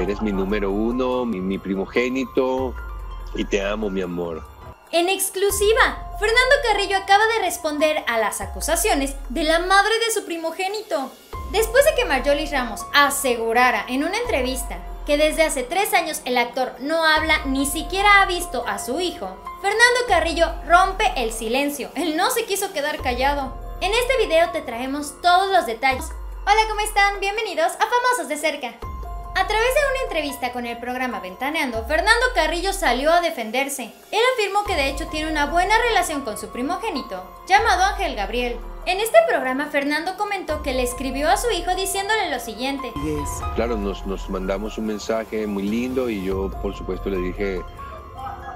Eres mi número uno, mi primogénito y te amo, mi amor. En exclusiva, Fernando Carrillo acaba de responder a las acusaciones de la madre de su primogénito. Después de que Margiolis Ramos asegurara en una entrevista que desde hace 3 años el actor no habla ni siquiera ha visto a su hijo, Fernando Carrillo rompe el silencio. Él no se quiso quedar callado. En este video te traemos todos los detalles. Hola, ¿cómo están? Bienvenidos a Famosos de Cerca. A través de una entrevista con el programa Ventaneando, Fernando Carrillo salió a defenderse. Él afirmó que de hecho tiene una buena relación con su primogénito, llamado Ángel Gabriel. En este programa, Fernando comentó que le escribió a su hijo diciéndole lo siguiente. Claro, nos mandamos un mensaje muy lindo y yo, por supuesto, le dije,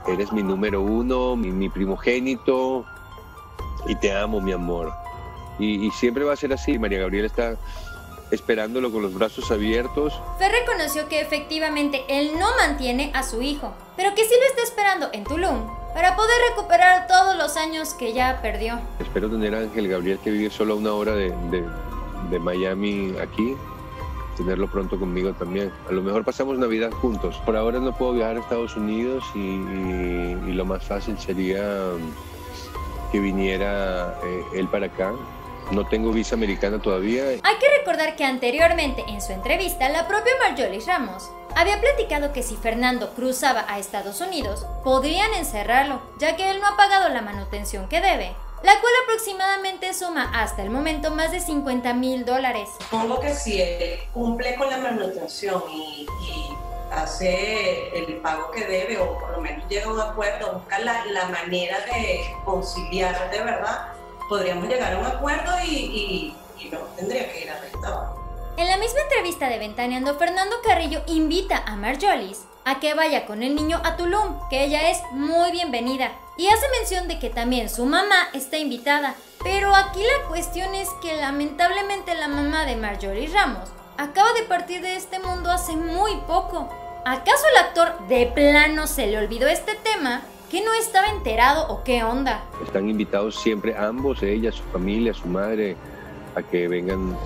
eres mi número uno, mi primogénito y te amo, mi amor. Y siempre va a ser así. María Gabriela está esperándolo con los brazos abiertos. Fer reconoció que efectivamente él no mantiene a su hijo, pero que sí lo está esperando en Tulum para poder recuperar todos los años que ya perdió. Espero tener a Ángel Gabriel, que vive solo a 1 hora de Miami aquí, tenerlo pronto conmigo también. A lo mejor pasamos Navidad juntos. Por ahora no puedo viajar a Estados Unidos y lo más fácil sería que viniera él para acá. No tengo visa americana todavía. Hay que recordar que anteriormente en su entrevista la propia Margiolis Ramos había platicado que si Fernando cruzaba a Estados Unidos podrían encerrarlo, ya que él no ha pagado la manutención que debe, la cual aproximadamente suma hasta el momento más de $50,000. Supongo que si él cumple con la manutención y hace el pago que debe, o por lo menos llega a un acuerdo, busca la manera de conciliar de verdad, podríamos llegar a un acuerdo y no tendría que ir arrestado. En la misma entrevista de Ventaneando, Fernando Carrillo invita a Margiolis a que vaya con el niño a Tulum, que ella es muy bienvenida, y hace mención de que también su mamá está invitada, pero aquí la cuestión es que lamentablemente la mamá de Margiolis Ramos acaba de partir de este mundo hace muy poco. ¿Acaso el actor de plano se le olvidó este tema? ¿Qué no estaba enterado o qué onda? Están invitados siempre ambos, ella, su familia, su madre, a que vengan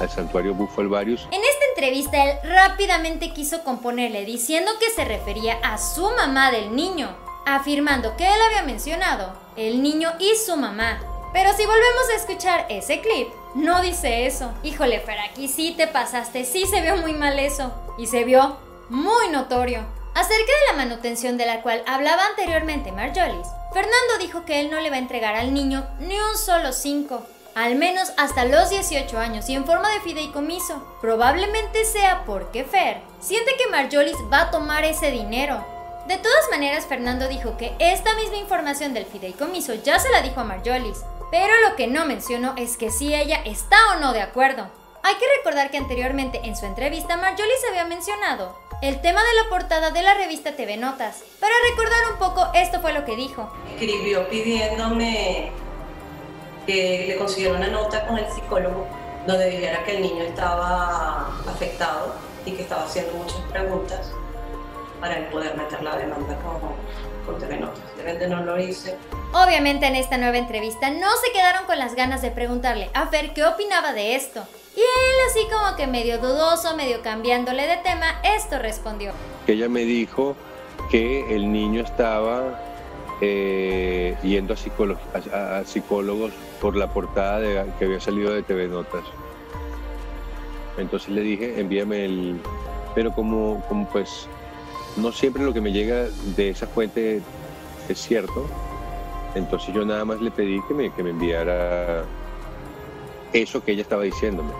al santuario Bufalvarios. En esta entrevista él rápidamente quiso componerle diciendo que se refería a su mamá del niño, afirmando que él había mencionado el niño y su mamá. Pero si volvemos a escuchar ese clip, no dice eso. Híjole, Fer, aquí sí te pasaste, sí se vio muy mal eso. Y se vio muy notorio. Acerca de la manutención de la cual hablaba anteriormente Margiolis, Fernando dijo que él no le va a entregar al niño ni un solo 5, al menos hasta los 18 años y en forma de fideicomiso. Probablemente sea porque Fer siente que Margiolis va a tomar ese dinero. De todas maneras, Fernando dijo que esta misma información del fideicomiso ya se la dijo a Margiolis, pero lo que no mencionó es que si ella está o no de acuerdo. Hay que recordar que anteriormente en su entrevista Margiolis había mencionado el tema de la portada de la revista TV Notas. Para recordar un poco, esto fue lo que dijo. Escribió pidiéndome que le consiguiera una nota con el psicólogo donde dijera que el niño estaba afectado y que estaba haciendo muchas preguntas para él poder meter la demanda con TV Notas. De repente no lo hice. Obviamente en esta nueva entrevista no se quedaron con las ganas de preguntarle a Fer qué opinaba de esto. Y él, así como que medio dudoso, medio cambiándole de tema, esto respondió. Ella me dijo que el niño estaba yendo a psicólogos por la portada que había salido de TV Notas. Entonces le dije, envíame el... Pero como pues no siempre lo que me llega de esa fuente es cierto, entonces yo nada más le pedí que me enviara eso que ella estaba diciéndome.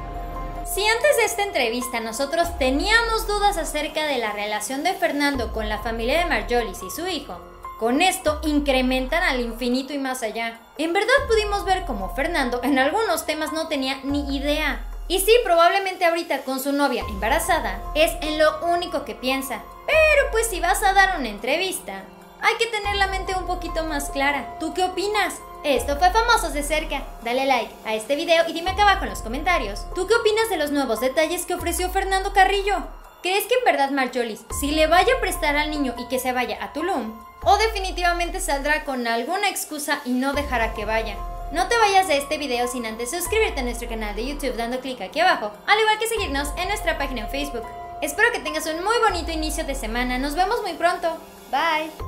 Si antes de esta entrevista nosotros teníamos dudas acerca de la relación de Fernando con la familia de Margiolis y su hijo, con esto incrementan al infinito y más allá. En verdad pudimos ver cómo Fernando en algunos temas no tenía ni idea. Y sí, probablemente ahorita con su novia embarazada es en lo único que piensa. Pero pues si vas a dar una entrevista, hay que tener la mente un poquito más clara. ¿Tú qué opinas? Esto fue Famosos de Cerca. Dale like a este video y dime acá abajo en los comentarios, ¿tú qué opinas de los nuevos detalles que ofreció Fernando Carrillo? ¿Crees que en verdad Margiolis si le vaya a prestar al niño y que se vaya a Tulum? ¿O definitivamente saldrá con alguna excusa y no dejará que vaya? No te vayas de este video sin antes suscribirte a nuestro canal de YouTube dando clic aquí abajo, al igual que seguirnos en nuestra página en Facebook. Espero que tengas un muy bonito inicio de semana. Nos vemos muy pronto. Bye.